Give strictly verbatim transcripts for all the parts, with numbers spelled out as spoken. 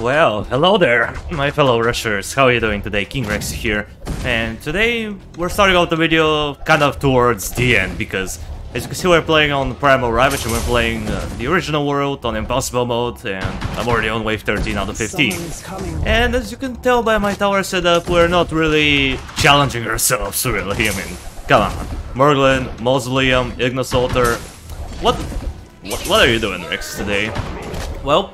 Well, hello there, my fellow rushers. How are you doing today? King Rexy here. And today we're starting out the video kind of towards the end, because as you can see we're playing on Primal Ravage and we're playing uh, the original world on Impossible mode, and I'm already on wave thirteen out of fifteen. And as you can tell by my tower setup, we're not really challenging ourselves, really. I mean, come on. Murglun, Mausoleum, Ignis Altar. What, what, what are you doing, Rex, today? Well,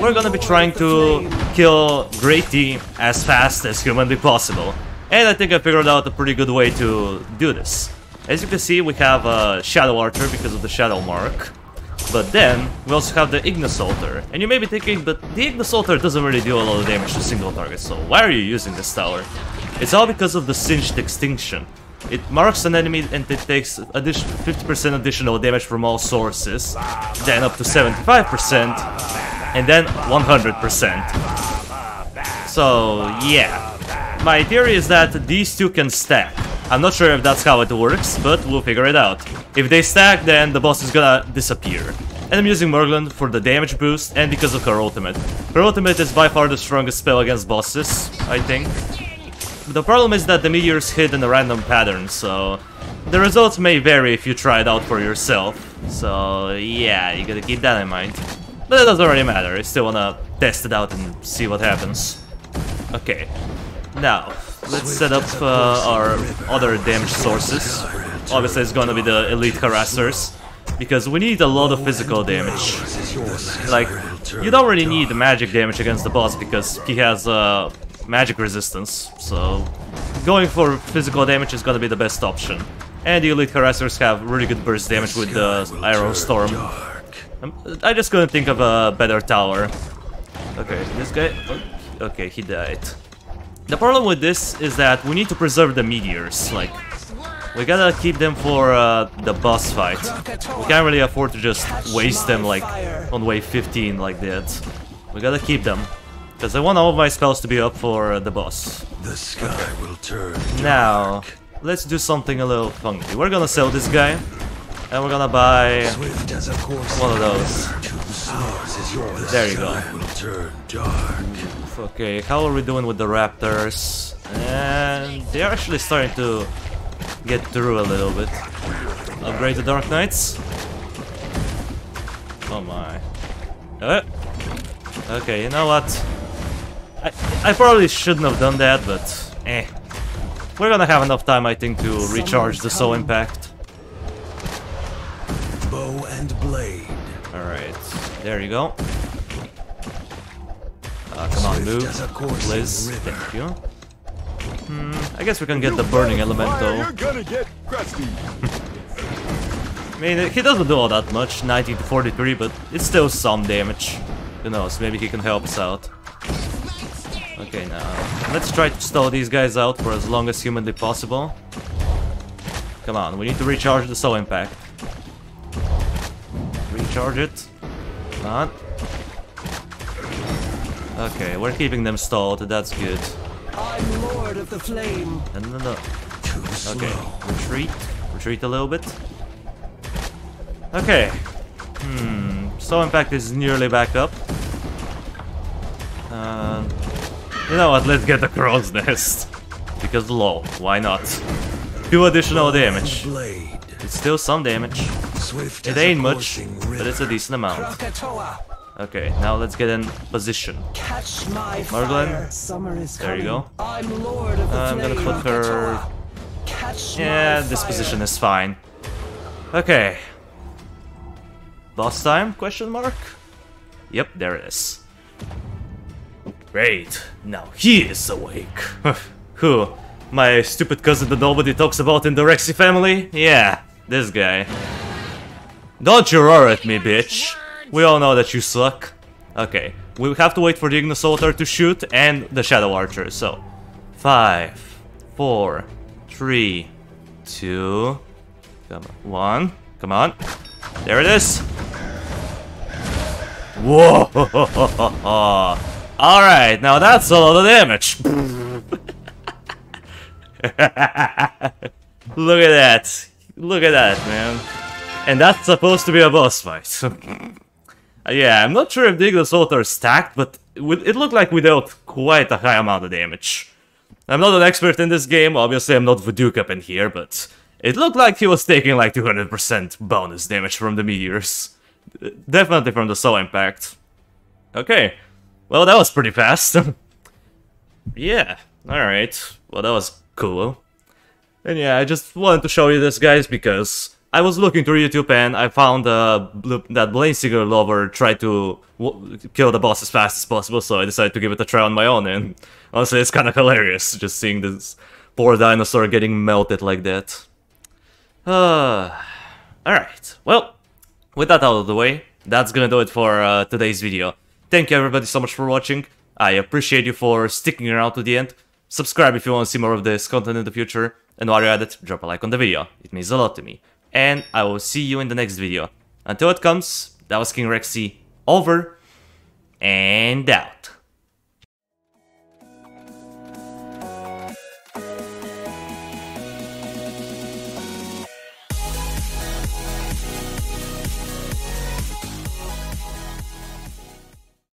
we're gonna be trying to kill Great-T as fast as humanly possible. And I think I figured out a pretty good way to do this. As you can see, we have a Shadow Archer because of the Shadow Mark. But then, we also have the Ignis Altar. And you may be thinking, but the Ignis Altar doesn't really do a lot of damage to single targets, so why are you using this tower? It's all because of the Singed Extinction. It marks an enemy and it takes fifty percent additional damage from all sources, then up to seventy-five percent, and then one hundred percent. So yeah, my theory is that these two can stack. I'm not sure if that's how it works, but we'll figure it out. If they stack, then the boss is gonna disappear. And I'm using Murglun for the damage boost and because of her ultimate. Her ultimate is by far the strongest spell against bosses, I think. The problem is that the meteors hit in a random pattern, so the results may vary if you try it out for yourself. So yeah, you gotta keep that in mind. But it doesn't really matter, I still wanna test it out and see what happens. Okay, now let's set up uh, our other damage sources. Obviously it's gonna be the Elite Harassers, because we need a lot of physical damage. Like, you don't really need magic damage against the boss because he has a... Uh, magic resistance, so going for physical damage is gonna be the best option. And the Elite Harassers have really good burst damage with the Iron Storm. I'm, I just couldn't think of a better tower. Okay, this guy... okay, he died. The problem with this is that we need to preserve the meteors, like... we gotta keep them for uh, the boss fight. We can't really afford to just waste them like on wave fifteen like that. We gotta keep them, because I want all of my spells to be up for the boss. The sky will turn dark. Now, let's do something a little funky. We're gonna sell this guy, and we're gonna buy one of those. There you go. Okay, how are we doing with the raptors? And they're actually starting to get through a little bit. Upgrade the Dark Knights. Oh my. Uh, okay, you know what? I, I probably shouldn't have done that, but eh. We're gonna have enough time, I think, to recharge the Soul Impact. Bow and blade. Alright, there you go. Uh, come on, move, please. Thank you. Hmm, I guess we can get the burning element, though. I mean, he doesn't do all that much, nineteen to forty-three, but it's still some damage. Who knows, maybe he can help us out. Okay, now, let's try to stall these guys out for as long as humanly possible. Come on, we need to recharge the Soul Impact. Recharge it. Come on. Okay, we're keeping them stalled, that's good. I'm Lord of the Flame. No, no, no. Okay, retreat. Retreat a little bit. Okay. Hmm, Soul Impact is nearly back up. Uh... You know what, let's get the Crow's Nest. Because lol, why not? Two additional damage. It's still some damage. It ain't much, but it's a decent amount. Okay, now let's get in position. Murglun, there you go. I'm gonna put her... yeah, this position is fine. Okay. Boss time? Question mark? Yep, there it is. Great, now he is awake. Who? My stupid cousin that nobody talks about in the Rexy family? Yeah, this guy. Don't you roar at me, bitch. We all know that you suck. Okay, we have to wait for the Ignis Altar to shoot and the Shadow Archer, so... Five, four, three, two... come on, one, come on. There it is. Whoa! Alright, now that's a lot of damage! Look at that! Look at that, man! And that's supposed to be a boss fight. Uh, yeah, I'm not sure if the Ignis Altar is stacked, but it looked like we dealt quite a high amount of damage. I'm not an expert in this game, obviously I'm not Vudukup in here, but it looked like he was taking like two hundred percent bonus damage from the meteors. Definitely from the Soul Impact. Okay, well that was pretty fast. Yeah, alright, well that was cool. And yeah, I just wanted to show you this, guys, because I was looking through YouTube and I found uh, that Bladesieger lover tried to w kill the boss as fast as possible, so I decided to give it a try on my own, and honestly it's kind of hilarious just seeing this poor dinosaur getting melted like that. Uh, alright, well, with that out of the way, that's gonna do it for uh, today's video. Thank you everybody so much for watching, I appreciate you for sticking around to the end. Subscribe if you want to see more of this content in the future, and while you're at it, drop a like on the video, it means a lot to me. And I will see you in the next video. Until it comes, that was King Rexy, over and out.